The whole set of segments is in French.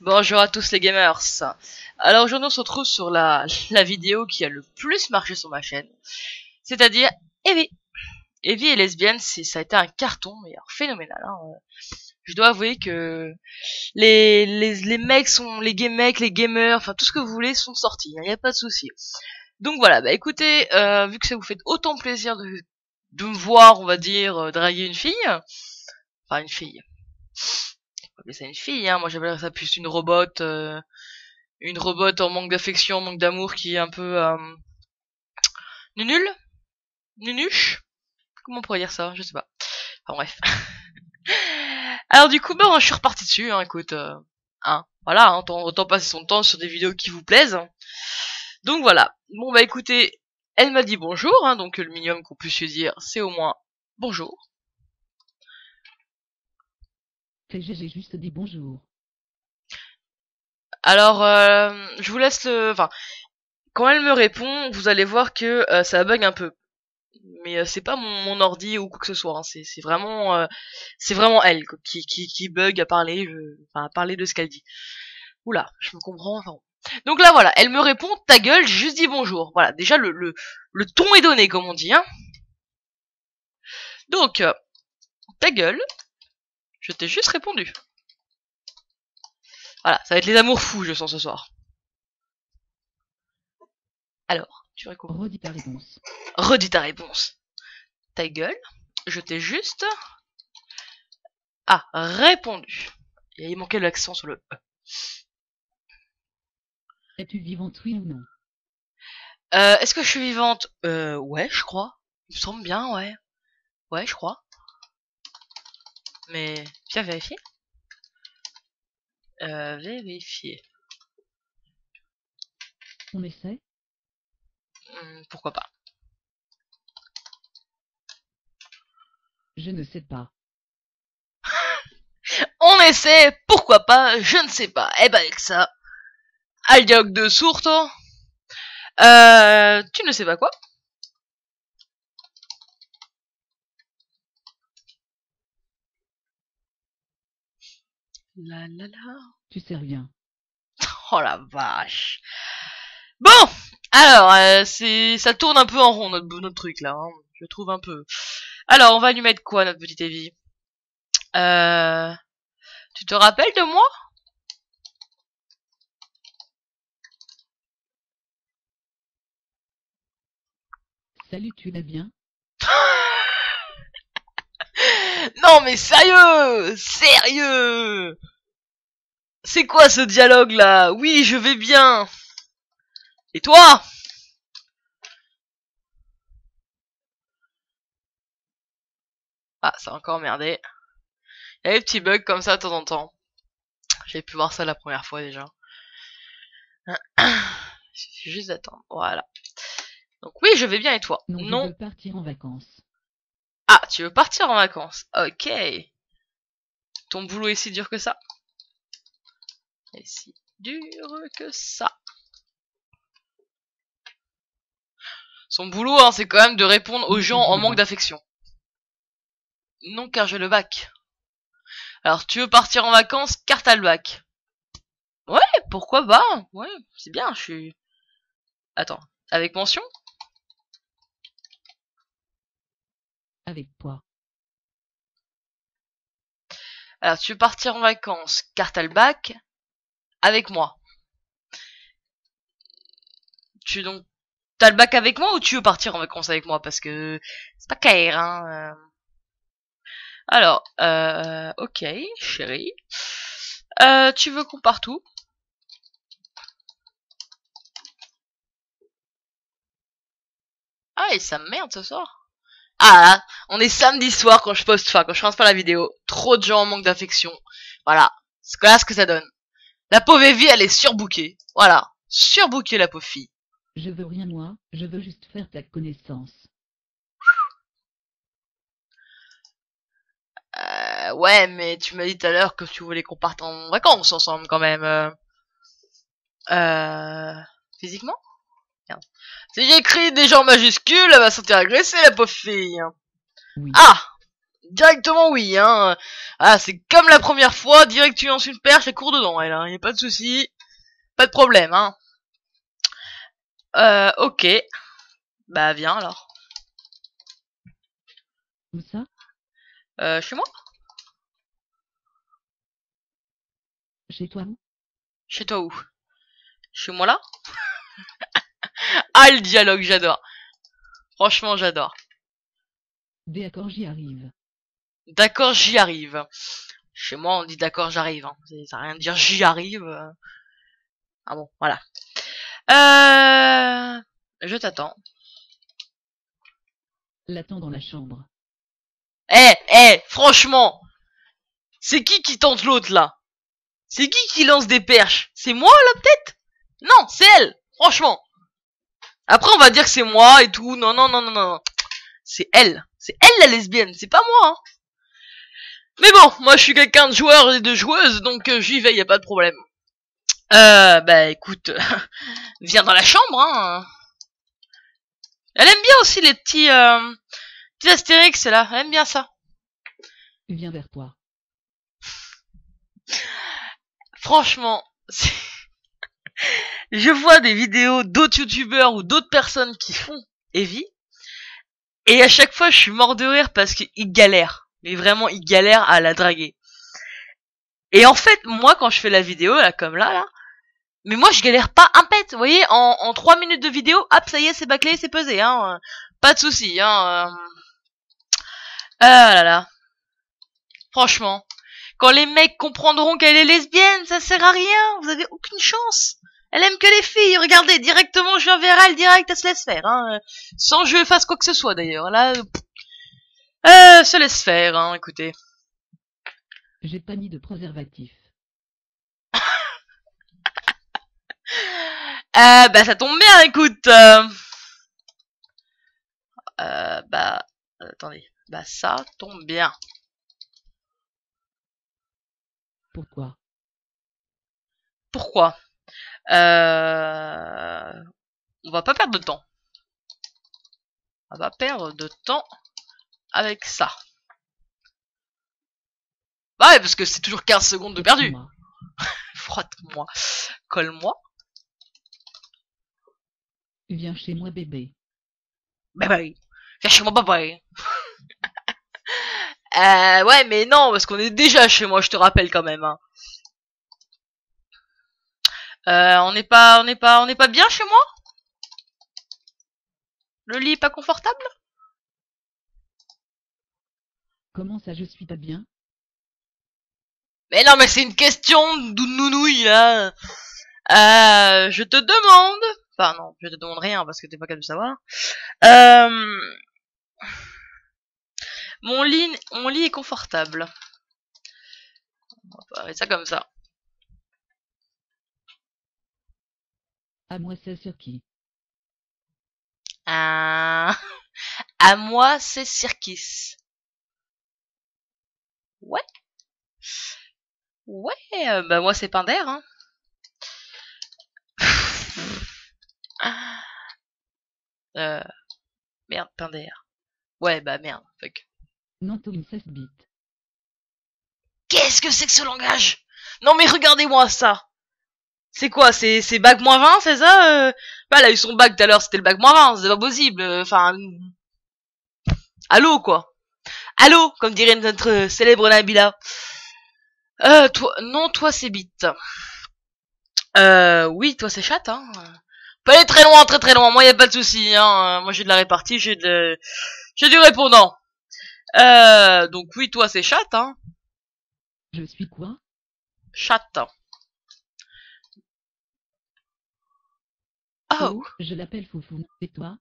Bonjour à tous les gamers. Alors aujourd'hui on se retrouve sur la vidéo qui a le plus marché sur ma chaîne, c'est-à-dire Evie. Evie est lesbienne, ça a été un carton, mais alors phénoménal. Hein. Je dois avouer que les mecs sont les gamers, enfin tout ce que vous voulez sont sortis. Il n'y a pas de souci. Donc voilà, bah écoutez, vu que ça vous fait autant plaisir de me voir, on va dire, draguer une fille, enfin une fille. Mais c'est une fille, hein. Moi j'appellerais ça plus une robot en manque d'affection, manque d'amour, qui est un peu nunuche. Comment on pourrait dire ça? Je sais pas. Enfin bref. Alors du coup, bah, je suis reparti dessus, hein, écoute, hein, voilà, hein, autant passer son temps sur des vidéos qui vous plaisent. Donc voilà. Bon bah écoutez, elle m'a dit bonjour, hein, donc le minimum qu'on puisse lui dire, c'est au moins bonjour. J'ai juste dit bonjour. Alors, je vous laisse le... Enfin, quand elle me répond, vous allez voir que ça bug un peu. Mais c'est pas mon ordi ou quoi que ce soit. Hein. C'est vraiment, elle quoi, qui bug à parler, à parler de ce qu'elle dit. Oula, je me comprends. Enfin, donc là, voilà, elle me répond, ta gueule, j'ai juste dit bonjour. Voilà, déjà, le ton est donné, comme on dit. Hein. Donc, ta gueule... Je t'ai juste répondu. Voilà, ça va être les amours fous, je sens, ce soir. Alors, tu récupères. Redis ta réponse. Redis ta réponse. Ta gueule, je t'ai juste... Ah, répondu. Et il manquait l'accent sur le E. Es-tu vivante, oui ou non? Est-ce que je suis vivante? Ouais, je crois. Il me semble bien, ouais. Ouais, je crois. Mais viens vérifier. Vérifier. On essaie. Pourquoi pas. Je ne sais pas. On essaie. Pourquoi pas. Je ne sais pas. Et ben avec ça, al dialogue de sourd. Tu ne sais pas quoi. La la la. Tu sais rien. Oh la vache. Bon, alors ça tourne un peu en rond notre truc là, hein, je trouve un peu. Alors on va lui mettre quoi notre petite Evie? Tu te rappelles de moi? Salut, tu vas bien? Non mais sérieux, sérieux. C'est quoi ce dialogue là? Oui, je vais bien. Et toi? Ah, ça a encore merdé. Il y a des petits bugs comme ça de temps en temps. J'avais pu voir ça la première fois déjà. Il suffit juste d'attendre. Voilà. Donc oui, je vais bien et toi? Non. Non. Je veux partir en vacances. Ah, tu veux partir en vacances? Ok. Ton boulot est si dur que ça? Est si dur que ça. Son boulot, hein, c'est quand même de répondre aux gens en manque d'affection. Non, car j'ai le bac. Alors, tu veux partir en vacances, car t'as le bac. Ouais, pourquoi pas? Ouais, c'est bien, je suis... Attends, avec mention? Avec toi. Alors, tu veux partir en vacances, car t'as le bac, avec moi. Tu donc t'as le bac avec moi ou tu veux partir en vacances avec moi? Parce que c'est pas clair, hein. Alors, ok, chérie. Tu veux qu'on parte où? Ah, et ça merde ce soir. Ah, on est samedi soir quand je poste, enfin, quand je lance pas la vidéo. Trop de gens en manque d'affection. Voilà. C'est là ce que ça donne. La pauvre Evie, elle est surbookée. Voilà. Surbookée, la pauvre fille. Je veux rien, moi. Je veux juste faire ta connaissance. Ouais, mais tu m'as dit tout à l'heure que tu voulais qu'on parte en vacances ensemble, quand même. Physiquement? Merde. Si j'écris déjà en majuscule, elle va sentir agressée, la pauvre fille. Oui. Ah! Directement oui, hein. Ah, c'est comme la première fois, direct tu lances une perche et cours dedans, elle, hein. Y a pas de souci, pas de problème, hein. Ok. Bah, viens, alors. Où ça? Chez moi? Chez toi où? Chez toi où? Chez moi là? Ah, le dialogue, j'adore. Franchement, j'adore. D'accord, j'y arrive. D'accord, j'y arrive. Chez moi, on dit d'accord, j'arrive. Hein. Ça veut rien dire j'y arrive. Ah bon, voilà. Je t'attends. L'attends dans la chambre. Eh, franchement. C'est qui tente l'autre, là? C'est qui lance des perches? C'est moi, là, peut-être? Non, c'est elle, franchement. Après, on va dire que c'est moi et tout. Non. C'est elle. C'est elle la lesbienne, c'est pas moi. Hein. Mais bon, moi je suis quelqu'un de joueur et de joueuse, donc j'y vais, y a pas de problème. Bah écoute, viens dans la chambre. Hein. Elle aime bien aussi les petits astérix là, elle aime bien ça. Viens vers toi. Franchement, je vois des vidéos d'autres youtubeurs ou d'autres personnes qui font Evie. Et à chaque fois, je suis mort de rire parce qu'il galère. Mais vraiment, il galère à la draguer. Et en fait, moi, quand je fais la vidéo, là, comme là, mais moi, je galère pas un pet. Vous voyez, en 3 minutes de vidéo, hop, ça y est, c'est bâclé, c'est pesé, hein. Pas de soucis, hein. Ah là là. Franchement. Quand les mecs comprendront qu'elle est lesbienne, ça sert à rien. Vous avez aucune chance. Elle aime que les filles, regardez, directement je viens vers elle, direct, elle se laisse faire, hein, sans je fasse quoi que ce soit d'ailleurs, là, se laisse faire, hein, écoutez. J'ai pas mis de préservatif. Bah ça tombe bien, écoute, bah, attendez, bah ça tombe bien. Pourquoi? Pourquoi? On va pas perdre de temps. On va perdre de temps avec ça. Bah ouais, parce que c'est toujours 15 secondes de perdu. Frotte-moi. Colle-moi. Viens chez moi, bébé. Bébé. Viens chez moi, bébé. Ouais, mais non, parce qu'on est déjà chez moi, je te rappelle quand même. Hein. On n'est pas bien chez moi? Le lit est pas confortable? Comment ça, je suis pas bien? Mais non, mais c'est une question de nounouille, là. Je te demande... Enfin, non, je te demande rien, parce que t'es pas capable de savoir. Mon lit est confortable. On va parler ça comme ça. À moi, c'est sur qui? Ah. À moi, c'est Circus. Ouais. Ouais, bah moi, c'est Pinder, hein. Merde, Pinder. Ouais, bah merde, fuck. Non, Tommy, ça se bite. Qu'est-ce que c'est que ce langage? Non, mais regardez-moi ça! C'est quoi? C'est bac moins 20, c'est ça? Bah, elle a eu son bac tout à l'heure, c'était le bac moins 20, c'est pas possible. Enfin... Allô, quoi. Allô, comme dirait notre célèbre Nabila. Toi... Non, toi, c'est bite. Oui, toi, c'est chatte, hein. On peut aller très loin, très très loin. Moi, y a pas de souci, hein. Moi, j'ai de la répartie, j'ai du répondant. Donc oui, toi, c'est chatte, hein. Je suis quoi? Chatte. Oh. Je l'appelle Foufou, et toi?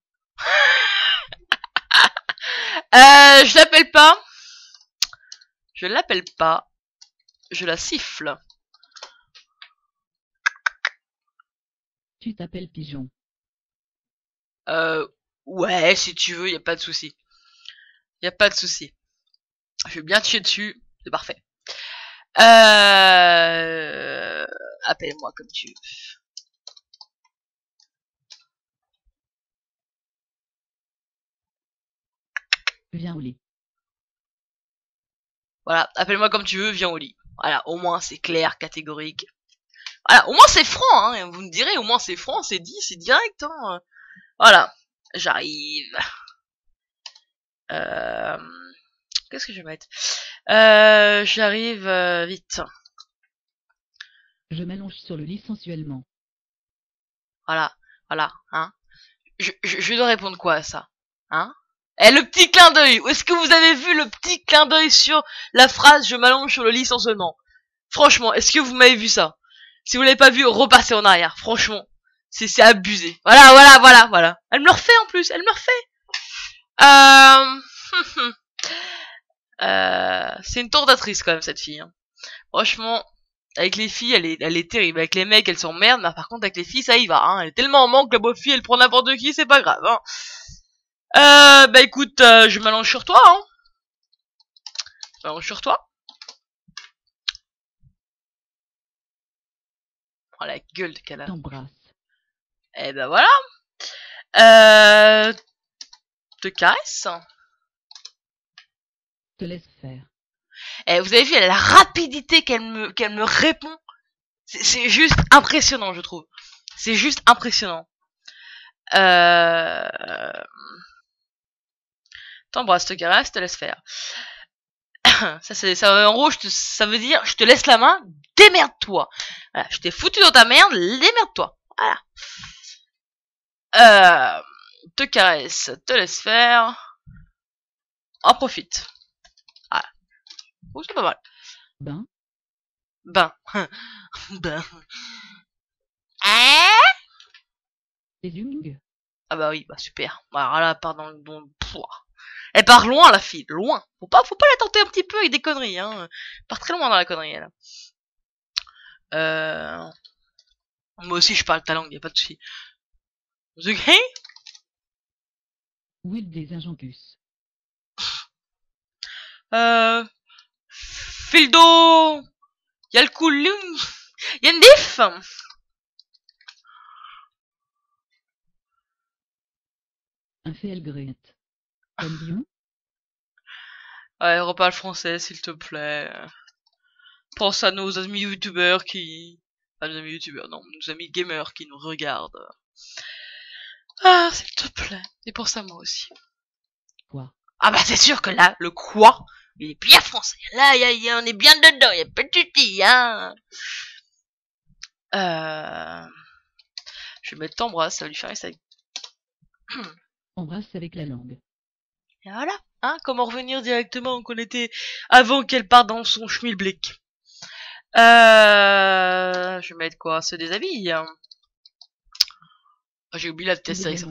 Je l'appelle pas. Je l'appelle pas. Je la siffle. Tu t'appelles Pigeon? Ouais, si tu veux, y a pas de souci. Y a pas de souci. Je vais bien te chier dessus, c'est parfait. Appelle-moi comme tu veux. Viens au lit. Voilà, appelle-moi comme tu veux, viens au lit. Voilà, au moins c'est clair, catégorique. Voilà, au moins c'est franc, hein. Vous me direz, au moins c'est franc, c'est dit, c'est direct, hein. Voilà, j'arrive. Qu'est-ce que je vais mettre? J'arrive vite. Je m'allonge sur le lit sensuellement. Voilà, voilà, hein. Je dois répondre quoi à ça, hein? Eh, le petit clin d'œil! Est-ce que vous avez vu le petit clin d'œil sur la phrase « Je m'allonge sur le lit sensuellement » ? Franchement, est-ce que vous m'avez vu ça? Si vous l'avez pas vu, repassez en arrière. Franchement, c'est abusé. Voilà, voilà, voilà, voilà. Elle me le refait en plus, elle me le refait. C'est une tentatrice quand même cette fille, hein. Franchement, avec les filles, elle est terrible. Avec les mecs, elle s'emmerde, mais par contre avec les filles, ça y va, hein. Elle est tellement en manque, la beau fille, elle prend n'importe qui, c'est pas grave, hein. Bah écoute, je m'allonge sur toi, hein. Je m'allonge sur toi. Oh la gueule qu'elle a. T'embrasse. Eh ben voilà. Te caresse. Te laisse faire. Eh, vous avez vu la rapidité qu'elle me répond. C'est juste impressionnant, je trouve. C'est juste impressionnant. T'embrasse, te caresse, te laisse faire. Ça, c'est ça. En gros, ça veut dire, je te laisse la main, démerde-toi. Voilà, je t'ai foutu dans ta merde, démerde-toi. Voilà. Te caresse, te laisse faire. En profite. Voilà. Oh, c'est pas mal. Ben. Ben. Ben. Hein? C'est dingue. Ah bah oui, bah super. Alors là, pardon, bon. Pouah. Elle part loin, la fille, loin. Faut pas la tenter un petit peu avec des conneries, hein. Elle part très loin dans la connerie, elle. Moi aussi, je parle ta langue, y a pas de souci. The gay? Will des Injongus. Fildo. Y'a le coulum. Y'a une diff. Un fait grette. Ouais, reparle français, s'il te plaît. Pense à nos amis youtubeurs qui... Pas nos amis youtubeurs, non. Nos amis gamers qui nous regardent. Ah, s'il te plaît. Et pense à moi aussi. Quoi? Ah bah c'est sûr que là, le quoi, il est bien français. Là, on est bien dedans, y'a pas de soucis, hein. Je vais mettre t'embrasse, ça va lui faire essayer. Embrasse avec la langue. Et voilà, hein, comment revenir directement qu'on était avant qu'elle parte dans son schmilblick. Je vais mettre quoi? Se déshabille. Hein. J'ai oublié la tester avec ça.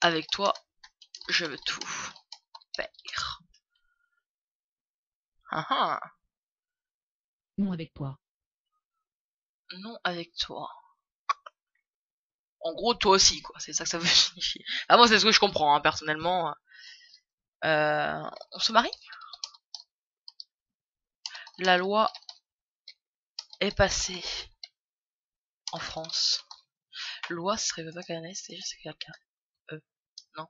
Avec toi, je veux tout faire. Ah ah. Non avec toi. Non avec toi. En gros, toi aussi, quoi. C'est ça que ça veut signifier. Ah, moi, c'est ce que je comprends, hein, personnellement. On se marie? La loi est passée en France. Loi, ce serait pas qu'un S, déjà, c'est quelqu'un. Non.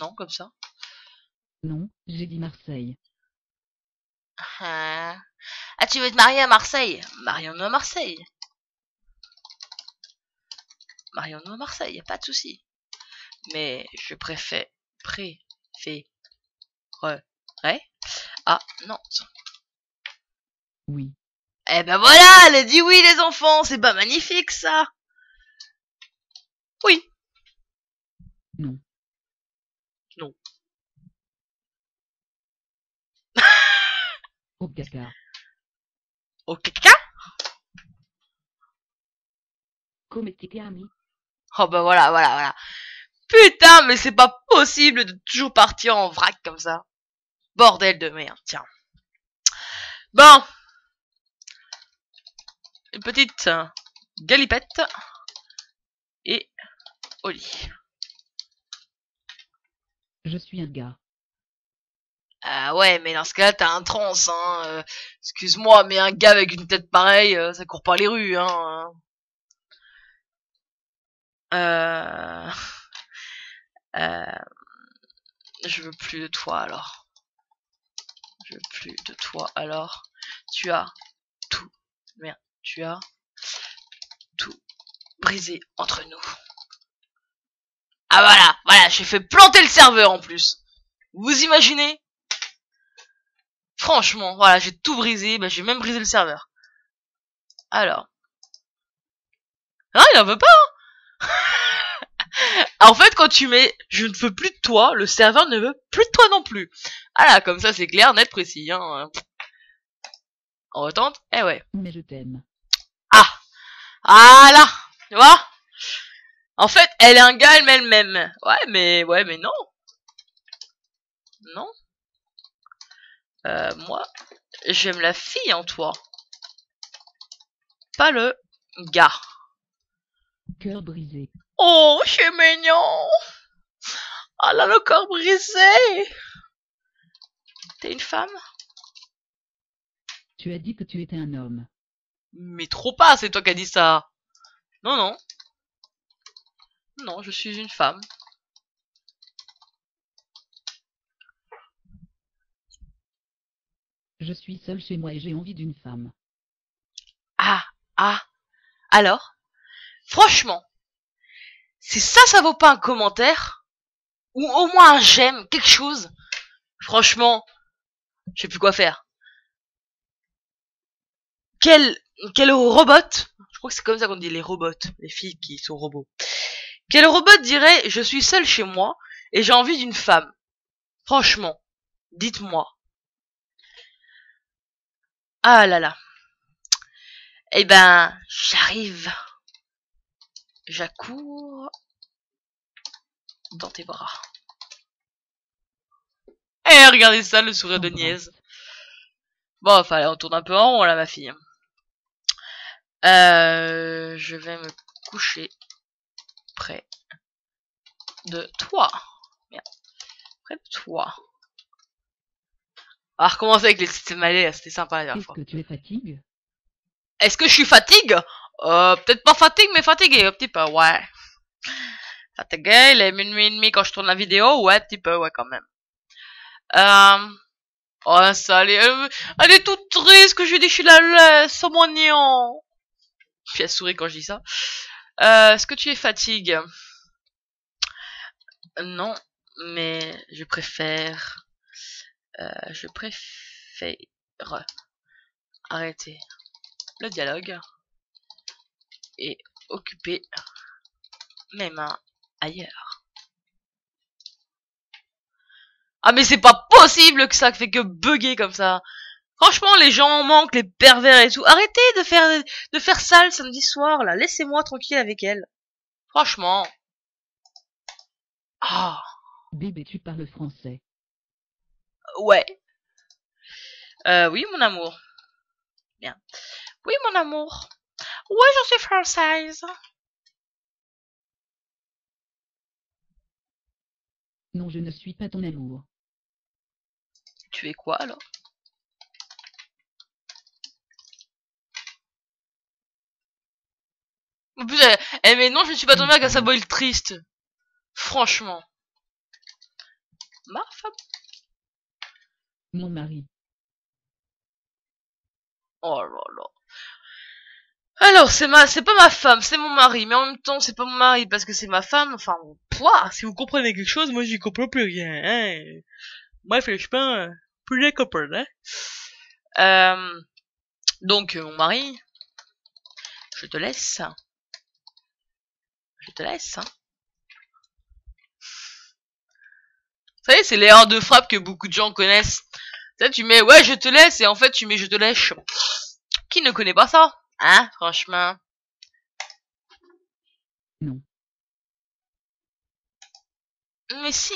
Non, comme ça. Non, j'ai dit Marseille. Ah, tu veux te marier à Marseille? Marions-nous à Marseille. Marions-nous à Marseille, y a pas de souci. Mais je préférerais à Nantes. Oui. Eh ben voilà, elle a dit oui les enfants, c'est pas magnifique ça. Oui. Non. Non. Au caca. Au caca? Comme t'étais ami. Oh bah voilà, voilà, voilà. Putain, mais c'est pas possible de toujours partir en vrac comme ça. Bordel de merde, tiens. Bon. Une petite galipette. Et au lit. Je suis un gars. Ah ouais, mais dans ce cas-là, t'as un trans, hein. Excuse-moi, mais un gars avec une tête pareille, ça court pas les rues, hein. Je veux plus de toi alors. Je veux plus de toi alors. Tu as tout. Merde, tu as tout brisé entre nous. Ah voilà, voilà, j'ai fait planter le serveur en plus. Vous imaginez? Franchement, voilà, j'ai tout brisé. Bah, j'ai même brisé le serveur. Alors. Ah, il en veut pas, hein. En fait, quand tu mets « je ne veux plus de toi », le serveur ne veut plus de toi non plus. Ah là, comme ça, c'est clair, net, précis. Hein. On retente. Eh ouais. Mais je t'aime. Ah. Ah là. Tu vois? En fait, elle est un gars elle-même. Ouais, mais non. Non. Moi, j'aime la fille en toi. Pas le gars. Cœur brisé. Oh, c'est mignon. Ah là, le corps brisé. T'es une femme? Tu as dit que tu étais un homme. Mais trop pas, c'est toi qui as dit ça. Non, non. Non, je suis une femme. Je suis seule chez moi et j'ai envie d'une femme. Ah, ah. Alors? Franchement. Si ça, ça vaut pas un commentaire, ou au moins un j'aime, quelque chose, franchement, je sais plus quoi faire. Quel robot, je crois que c'est comme ça qu'on dit les robots, les filles qui sont robots. Quel robot dirait, je suis seul chez moi, et j'ai envie d'une femme? Franchement, dites-moi. Ah là là. Eh ben, j'arrive. J'accours dans tes bras. Eh, regardez ça, le sourire de niaise. Bon, enfin, on tourne un peu en rond, là, ma fille. Je vais me coucher près de toi. Merde. Près de toi. On va recommencer avec les systèmes allés, c'était sympa la dernière fois. Est-ce que tu es fatiguée? Est-ce que je suis fatiguée? Peut-être pas fatigué, mais fatigué, un petit peu, ouais. Fatigué, il est minuit et demi quand je tourne la vidéo, ouais, un petit peu, ouais, quand même. Oh, ça, elle est toute triste que je lui dis que je suis la laisse, oh mon nion. Puis elle sourit quand je dis ça. Est-ce que tu es fatigué? Non, mais je préfère... je préfère... arrêter le dialogue. Et occuper mes mains ailleurs. Ah mais c'est pas possible que ça fait que bugger comme ça. Franchement les gens en manquent, les pervers et tout. Arrêtez de faire ça le samedi soir là. Laissez-moi tranquille avec elle. Franchement. Ah. Bébé, tu parles français? Ouais. Oui mon amour. Bien. Oui mon amour. Ouais, je suis française. Non, je ne suis pas ton amour. Tu es quoi alors? En plus, eh mais non, je ne suis pas ton mec à sa boîte triste. Franchement. Ma femme. Mon mari. Oh là là. Alors, c'est pas ma femme, c'est mon mari, mais en même temps, c'est pas mon mari parce que c'est ma femme, enfin, pouah, si vous comprenez quelque chose, moi, j'y comprends plus rien, hein. Moi, je suis pas plus les copains, hein. Donc, mon mari, je te laisse. Je te laisse, hein. Vous savez, c'est l'erreur de frappe que beaucoup de gens connaissent. Tu sais, tu mets, ouais, je te laisse, et en fait, tu mets, je te lèche. Qui ne connaît pas ça? Hein, franchement. Non. Mais si.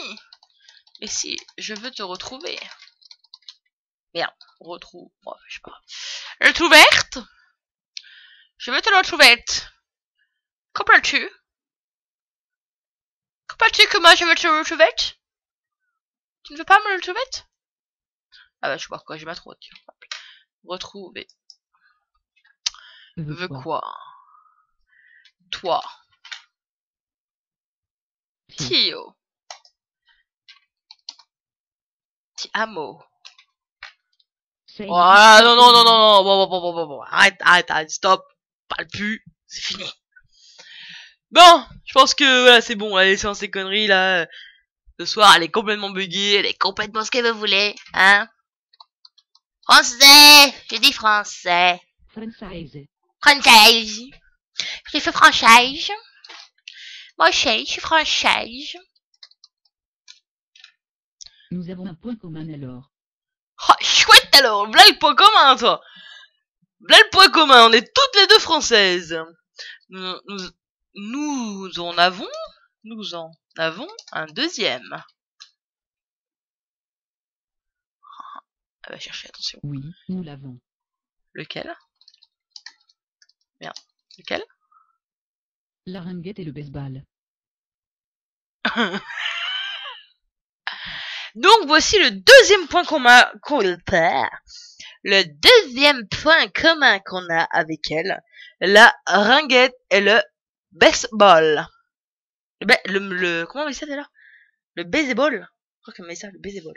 Mais si, je veux te retrouver. Merde, retrouve. Oh, je sais pas. Retrouverte. Je veux te retrouver. Comprends-tu? Comprends-tu que moi je veux te retrouver? Tu ne veux pas me retrouver? Ah bah je sais pas pourquoi j'ai ma trop. Retrouver. Veux quoi? Toi. Tio. petit hameau. Voilà, oh, non, bon, arrête, stop, parle plus, c'est fini. Bon, je pense que voilà, c'est bon, allez, sans ces conneries là. Ce soir, elle est complètement buggée, elle est complètement ce qu'elle voulait, hein. Français, je dis français. Française. J'ai fait franchise. Moi, je suis française. Nous avons un point commun alors. Oh, chouette alors, voilà le point commun, toi. Voilà le point commun, on est toutes les deux françaises. Nous en avons un deuxième. Elle va chercher, attention. Oui, nous l'avons. Lequel? Merde. Lequel? La ringuette et le baseball. Donc voici le deuxième point commun qu'on a. Le deuxième point commun qu'on a avec elle. La ringuette et le baseball. Comment on dit ça d'ailleurs? Le baseball. Je crois qu'on met ça, le baseball.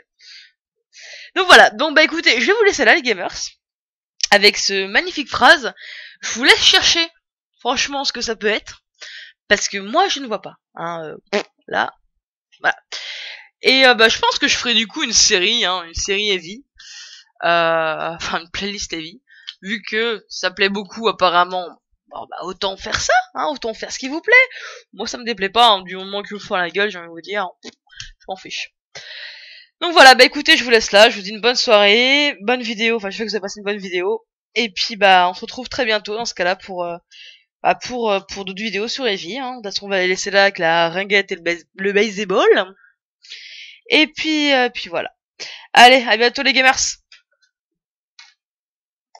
Donc voilà, donc bah écoutez, je vais vous laisser là les gamers, avec ce magnifique phrase, je vous laisse chercher, franchement, ce que ça peut être, parce que moi je ne vois pas, hein, là, voilà, et bah je pense que je ferai du coup une série, hein, une série Evie, enfin une playlist Evie, vu que ça plaît beaucoup apparemment, bon bah autant faire ça, hein, autant faire ce qui vous plaît, moi ça me déplaît pas, hein, du moment qu'il me fout la gueule, j'ai envie de vous dire, je m'en fiche. Donc voilà, bah écoutez, je vous laisse là, je vous dis une bonne soirée, bonne vidéo, enfin je sais que vous avez passé une bonne vidéo, et puis bah on se retrouve très bientôt dans ce cas-là pour d'autres vidéos sur Evie, hein. De toute façon on va les laisser là avec la ringuette et le baseball, et puis voilà. Allez, à bientôt les gamers.